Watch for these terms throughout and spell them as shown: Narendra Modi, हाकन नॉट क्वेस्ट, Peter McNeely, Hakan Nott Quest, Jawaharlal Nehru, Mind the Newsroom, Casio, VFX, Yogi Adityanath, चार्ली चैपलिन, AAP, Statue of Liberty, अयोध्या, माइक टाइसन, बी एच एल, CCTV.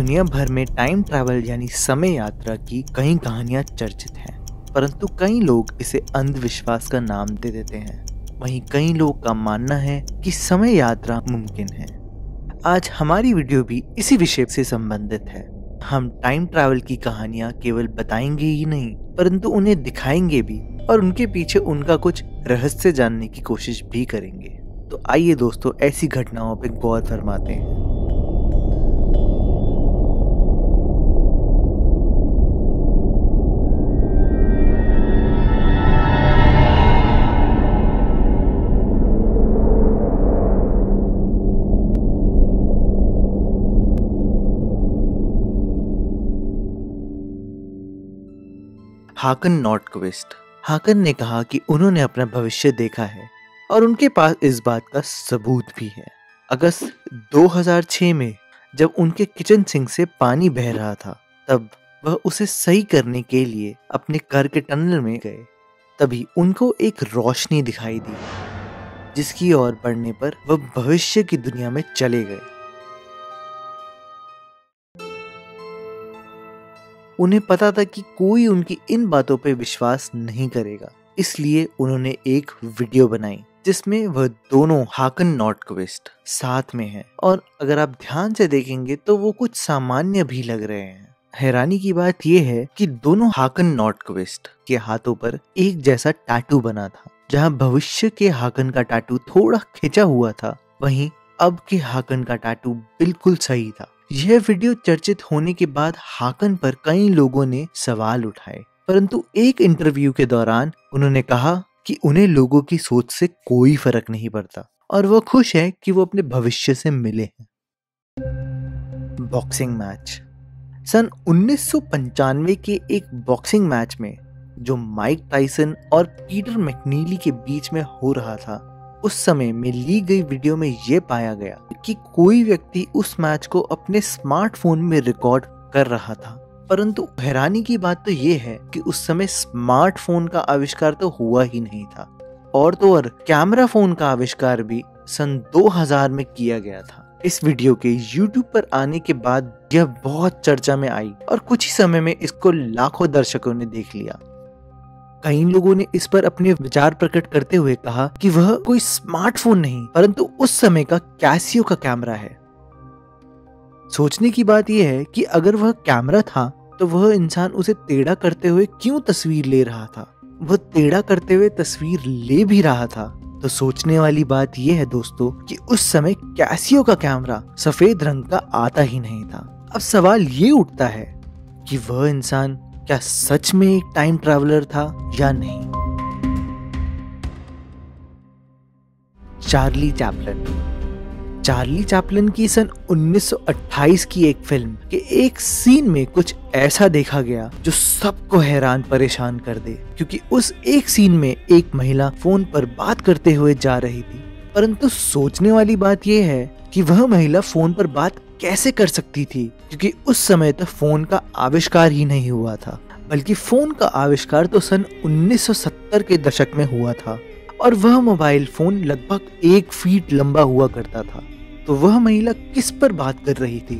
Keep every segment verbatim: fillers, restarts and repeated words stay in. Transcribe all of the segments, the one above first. दुनिया भर में टाइम ट्रैवल यानी समय यात्रा की कई कहानियां चर्चित हैं, परंतु कई लोग इसे अंधविश्वास का नाम दे देते हैं। वहीं कई लोग का मानना है कि समय यात्रा मुमकिन है। आज हमारी वीडियो भी इसी विषय से संबंधित है। हम टाइम ट्रैवल की कहानियां केवल बताएंगे ही नहीं, परंतु उन्हें दिखाएंगे भी और उनके पीछे उनका कुछ रहस्य जानने की कोशिश भी करेंगे। तो आइए दोस्तों, ऐसी घटनाओं पर गौर फरमाते हैं। हाकन नॉट क्वेस्ट। हाकन ने कहा कि उन्होंने अपना भविष्य देखा है और उनके पास इस बात का सबूत भी है। अगस्त दो हज़ार छह में जब उनके किचन सिंक से पानी बह रहा था, तब वह उसे सही करने के लिए अपने घर के टनल में गए। तभी उनको एक रोशनी दिखाई दी, जिसकी ओर बढ़ने पर वह भविष्य की दुनिया में चले गए। उन्हें पता था कि कोई उनकी इन बातों पर विश्वास नहीं करेगा, इसलिए उन्होंने एक वीडियो बनाई जिसमें वह दोनों हाकन नॉट क्वेस्ट साथ में हैं। और अगर आप ध्यान से देखेंगे तो वो कुछ सामान्य भी लग रहे हैं। हैरानी की बात यह है कि दोनों हाकन नॉट क्वेस्ट के हाथों पर एक जैसा टैटू बना था। जहाँ भविष्य के हाकन का टैटू थोड़ा खिंचा हुआ था, वहीं अब के हाकन का टैटू बिल्कुल सही था। यह वीडियो चर्चित होने के बाद हाकन पर कई लोगों ने सवाल उठाए, परंतु एक इंटरव्यू के दौरान उन्होंने कहा कि उन्हें लोगों की सोच से कोई फर्क नहीं पड़ता और वह खुश है कि वो अपने भविष्य से मिले हैं। Boxing match. सन उन्नीस सौ पंचानवे के एक बॉक्सिंग मैच में जो माइक टाइसन और पीटर मैकनीली के बीच में हो रहा था, उस समय में ली गई वीडियो में यह पाया गया कि कोई व्यक्ति उस मैच को अपने स्मार्टफोन में रिकॉर्ड कर रहा था। परंतु हैरानी की बात तो यह है कि उस समय स्मार्टफोन का आविष्कार तो हुआ ही नहीं था, और तो और कैमरा फोन का आविष्कार भी सन दो हज़ार में किया गया था। इस वीडियो के यूट्यूब पर आने के बाद यह बहुत चर्चा में आई और कुछ ही समय में इसको लाखों दर्शकों ने देख लिया। कई लोगों ने इस पर अपने विचार प्रकट करते हुए कहा कि वह कोई स्मार्टफोन नहीं, परंतु उस समय का कैसियो का कैमरा है। सोचने की बात यह है कि अगर वह कैमरा था तो वह इंसान उसे टेढ़ा करते हुए क्यों तस्वीर ले रहा था। वह टेढ़ा करते हुए तस्वीर ले भी रहा था। तो सोचने वाली बात यह है दोस्तों कि उस समय कैसियो का कैमरा सफेद रंग का आता ही नहीं था। अब सवाल ये उठता है कि वह इंसान क्या सच में एक टाइम ट्रैवलर था या नहीं। चार्ली चैपलिन। चार्ली चैपलिन की सन उन्नीस सौ अट्ठाईस की एक फिल्म के एक सीन में कुछ ऐसा देखा गया जो सबको हैरान परेशान कर दे, क्योंकि उस एक सीन में एक महिला फोन पर बात करते हुए जा रही थी। परंतु सोचने वाली बात यह है कि वह महिला फोन पर बात कैसे कर सकती थी, क्योंकि उस समय तक फोन का आविष्कार ही नहीं हुआ था। बल्कि फोन का आविष्कार तो सन उन्नीस सौ सत्तर के दशक में हुआ था और वह मोबाइल फोन लगभग एक फीट लंबा हुआ करता था। तो वह महिला किस पर बात कर रही थी?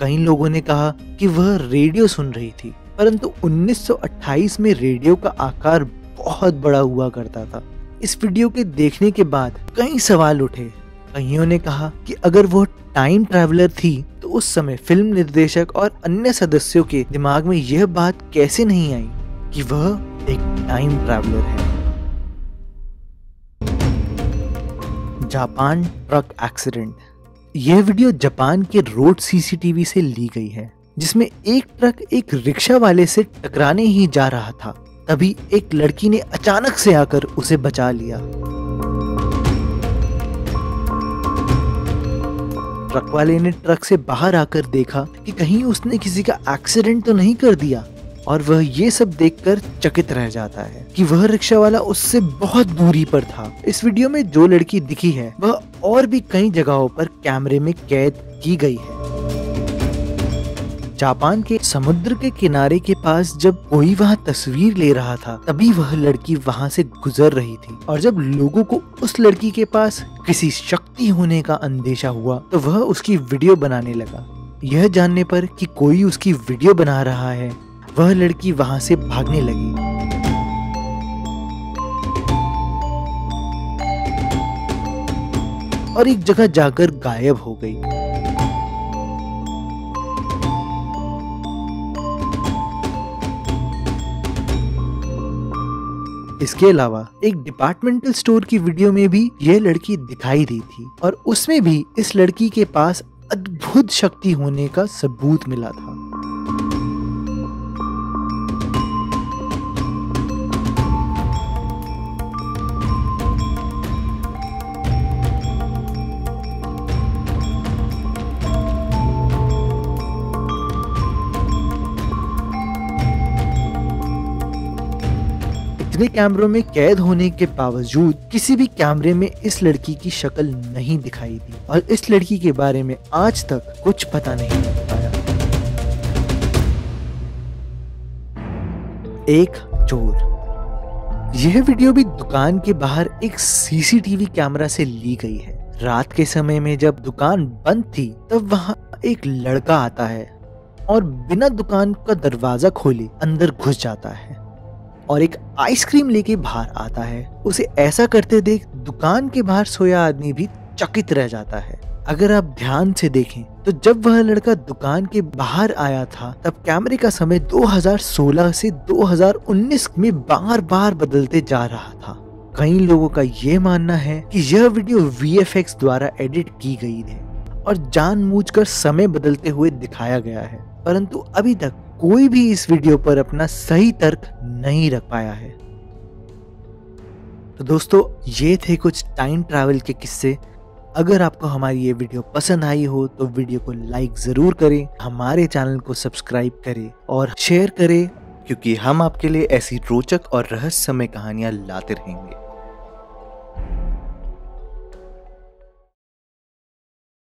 कई लोगों ने कहा कि वह रेडियो सुन रही थी, परंतु उन्नीस सौ अट्ठाईस में रेडियो का आकार बहुत बड़ा हुआ करता था। इस वीडियो के देखने के बाद कई सवाल उठे। कईयों ने कहा कि अगर वो टाइम ट्रैवलर थी तो उस समय फिल्म निर्देशक और अन्य सदस्यों के दिमाग में यह बात कैसे नहीं आई कि वह एक टाइम ट्रैवलर है। Japan truck accident. यह वीडियो जापान के रोड सीसीटीवी से ली गई है, जिसमें एक ट्रक एक रिक्शा वाले से टकराने ही जा रहा था, तभी एक लड़की ने अचानक से आकर उसे बचा लिया। ट्रक वाले ने ट्रक से बाहर आकर देखा कि कहीं उसने किसी का एक्सीडेंट तो नहीं कर दिया, और वह ये सब देखकर चकित रह जाता है कि वह रिक्शा वाला उससे बहुत दूरी पर था। इस वीडियो में जो लड़की दिखी है वह और भी कई जगहों पर कैमरे में कैद की गई है। जापान के समुद्र के किनारे के पास जब कोई वहां तस्वीर ले रहा था, तभी वह लड़की वहां से गुजर रही थी, और जब लोगों को उस लड़की के पास किसी शक्ति होने का अंदेशा हुआ तो वह उसकी वीडियो बनाने लगा। यह जानने पर कि कोई उसकी वीडियो बना रहा है, वह लड़की वहां से भागने लगी। और एक जगह जाकर गायब हो गई। इसके अलावा एक डिपार्टमेंटल स्टोर की वीडियो में भी यह लड़की दिखाई दी थी और उसमें भी इस लड़की के पास अद्भुत शक्ति होने का सबूत मिला था। इतने कैमरों में कैद होने के बावजूद किसी भी कैमरे में इस लड़की की शक्ल नहीं दिखाई दी और इस लड़की के बारे में आज तक कुछ पता नहीं लग पाया। एक चोर। यह वीडियो भी दुकान के बाहर एक सीसीटीवी कैमरा से ली गई है। रात के समय में जब दुकान बंद थी तब वहां एक लड़का आता है और बिना दुकान का दरवाजा खोले अंदर घुस जाता है और एक आइसक्रीम लेके बाहर आता है। उसे ऐसा करते देख दुकान के बाहर सोया आदमी भी चकित रह जाता है। अगर आप ध्यान से देखें तो जब वह लड़का दुकान के बाहर आया था तब कैमरे का समय दो हज़ार सोलह से दो हज़ार उन्नीस में बार बार बदलते जा रहा था। कई लोगों का ये मानना है कि यह वीडियो वी एफ एक्स द्वारा एडिट की गई है और जानबूझकर समय बदलते हुए दिखाया गया है, परंतु अभी तक कोई भी इस वीडियो पर अपना सही तर्क नहीं रख पाया है। तो दोस्तों, ये थे कुछ टाइम ट्रैवल के किस्से। अगर आपको हमारी ये वीडियो पसंद आई हो तो वीडियो को लाइक जरूर करें, हमारे चैनल को सब्सक्राइब करें और शेयर करें, क्योंकि हम आपके लिए ऐसी रोचक और रहस्यमय कहानियां लाते रहेंगे।